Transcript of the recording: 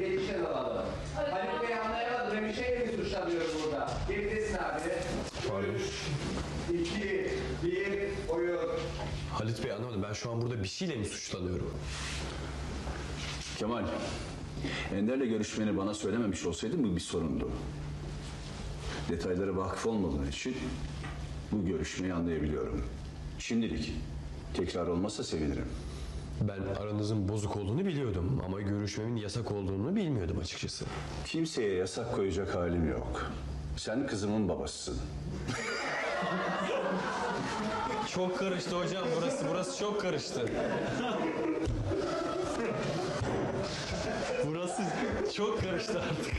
Geçişe alalım. Halit Bey anlayamadım. Ben bir şeyle mi suçlanıyorum burada? Bir desin abi. 3, 2, 1, oyun. Halit Bey anlamadım. Ben şu an burada bir şeyle mi suçlanıyorum? Kemal, Ender'le görüşmeni bana söylememiş olsaydın bu bir sorundu. Detaylara vakıf olmadığın için bu görüşmeyi anlayabiliyorum. Şimdilik tekrar olmazsa sevinirim. Ben aranızın bozuk olduğunu biliyordum ama görüşmemin yasak olduğunu bilmiyordum açıkçası. Kimseye yasak koyacak halim yok. Sen kızımın babasısın. Çok karıştı hocam burası çok karıştı. Burası çok karıştı artık.